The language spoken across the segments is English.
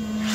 Thank you.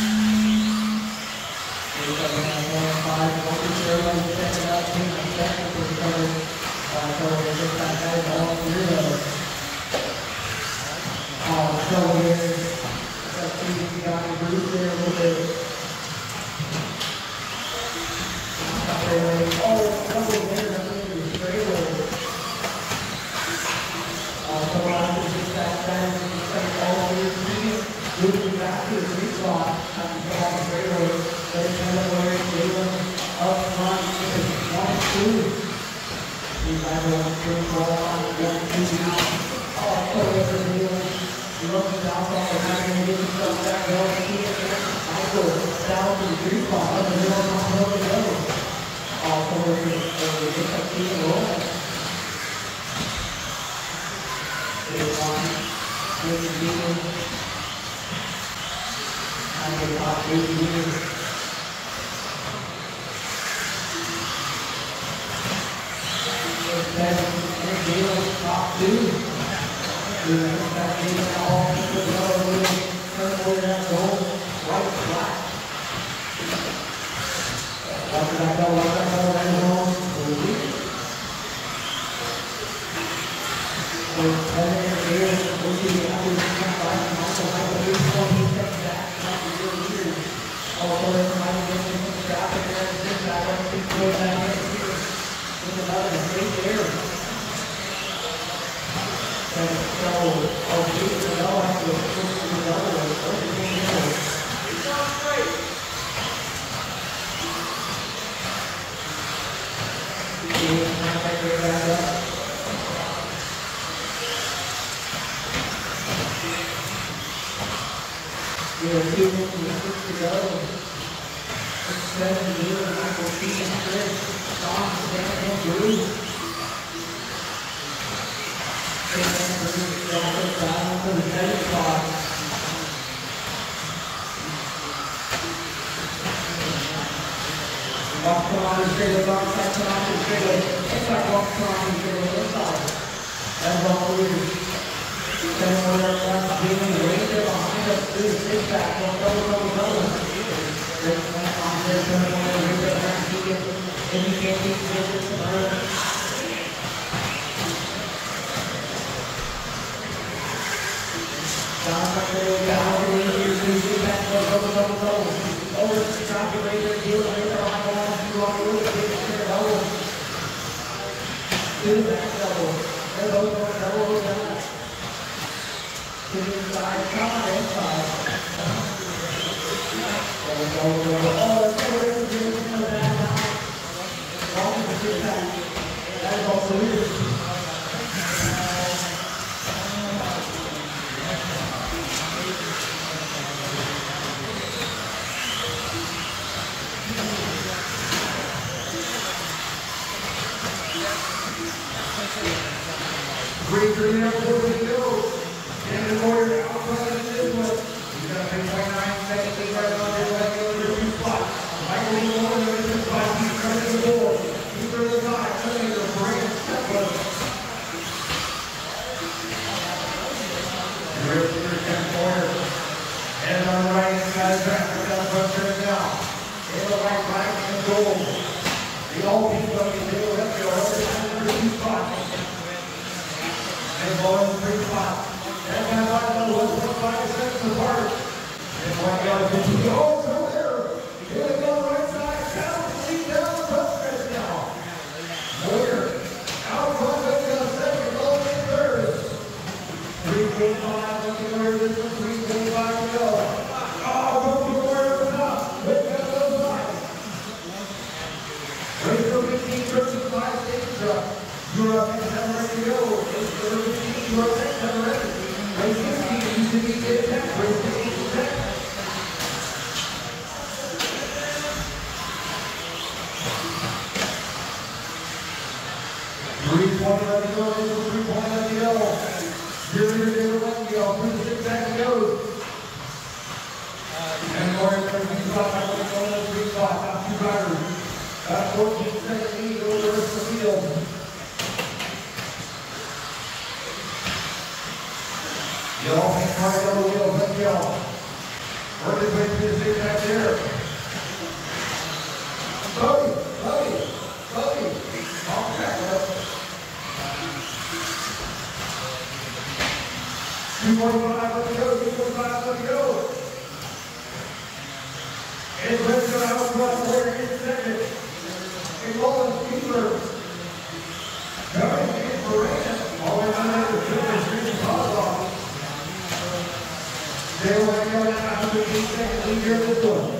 They were going out to the second year of the book.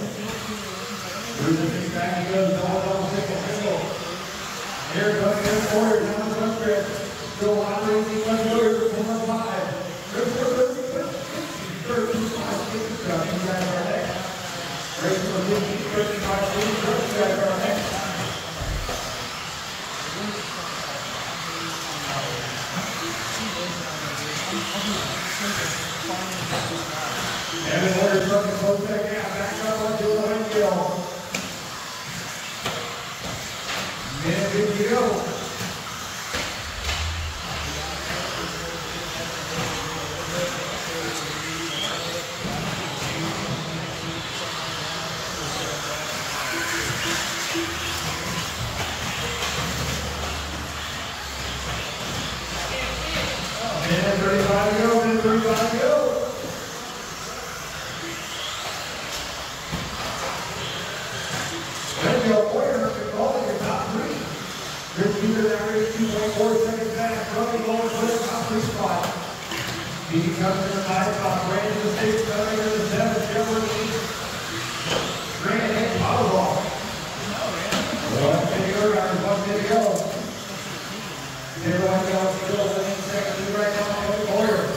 Through the big back goes all single single. Here comes the quarter down the front grip. Still operating the front door for 4 or 5. And the order's looking close back out, back up onto the right field. Minute 50 to go. Minute 35 to go, minute 35 to go. He comes in the high top, ran to the 6th, coming to the 7th, Jeffrey Lee, ran in, bottle ball. 1 minute to go, guys, 1 minute to go. Everyone goes to the lane, second right now, in the corner.